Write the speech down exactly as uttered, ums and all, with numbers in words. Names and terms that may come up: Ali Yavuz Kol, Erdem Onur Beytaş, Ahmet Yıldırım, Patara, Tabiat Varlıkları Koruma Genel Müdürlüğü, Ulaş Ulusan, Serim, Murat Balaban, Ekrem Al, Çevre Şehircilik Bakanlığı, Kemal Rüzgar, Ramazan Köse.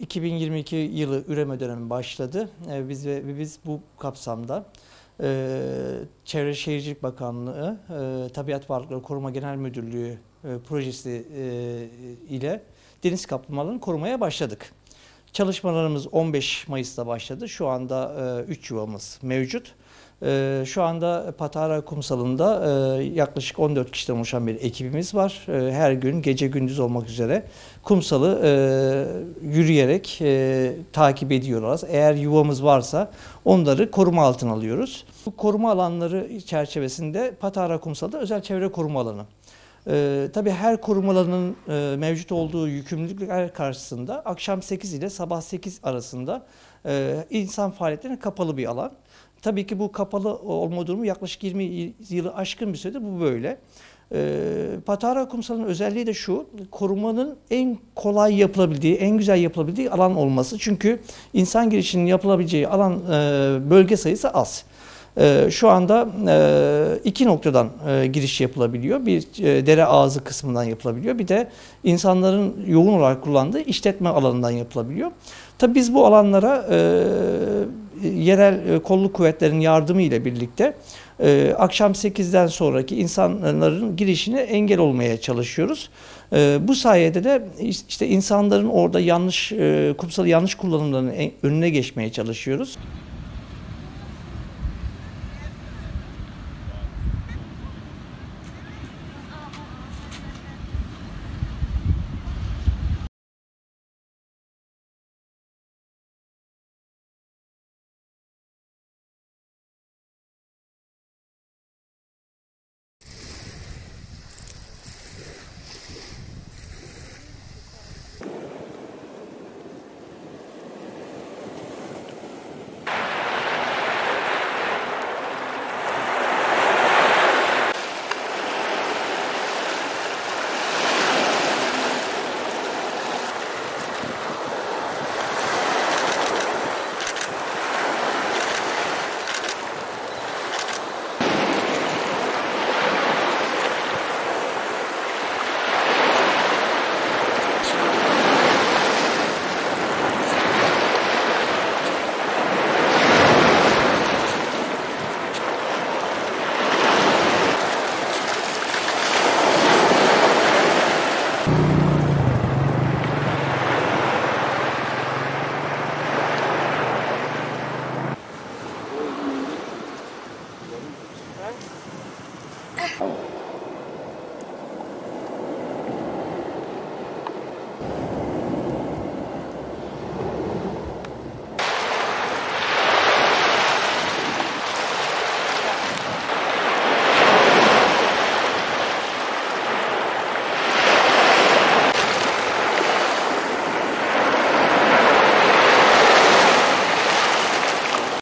iki bin yirmi iki yılı üreme dönemi başladı. E, biz ve biz bu kapsamda e, Çevre Şehircilik Bakanlığı, e, Tabiat Varlıkları Koruma Genel Müdürlüğü e, projesi e, ile deniz kaplumbağalarını korumaya başladık. Çalışmalarımız on beş Mayıs'ta başladı. Şu anda üç e, yuvamız mevcut. E, şu anda Patara Kumsalı'nda e, yaklaşık on dört kişiden oluşan bir ekibimiz var. E, her gün gece gündüz olmak üzere kumsalı e, yürüyerek e, takip ediyoruz. Eğer yuvamız varsa onları koruma altına alıyoruz. Bu koruma alanları çerçevesinde Patara Kumsalı'da özel çevre koruma alanı. Ee, tabii her korumalarının e, mevcut olduğu yükümlülükler karşısında akşam sekiz ile sabah sekiz arasında e, insan faaliyetlerine kapalı bir alan. Tabii ki bu kapalı olma durumu yaklaşık yirmi yılı aşkın bir sürede bu böyle. E, Patara Kumsalı'nın özelliği de şu, korumanın en kolay yapılabildiği, en güzel yapılabildiği alan olması. Çünkü insan girişinin yapılabileceği alan e, bölge sayısı az. Şu anda iki noktadan giriş yapılabiliyor. Bir dere ağzı kısmından yapılabiliyor. Bir de insanların yoğun olarak kullandığı işletme alanından yapılabiliyor. Tabii biz bu alanlara yerel kolluk kuvvetlerinin yardımı ile birlikte akşam sekizden sonraki insanların girişine engel olmaya çalışıyoruz. Bu sayede de işte insanların orada yanlış kumsalı yanlış kullanımlarının önüne geçmeye çalışıyoruz.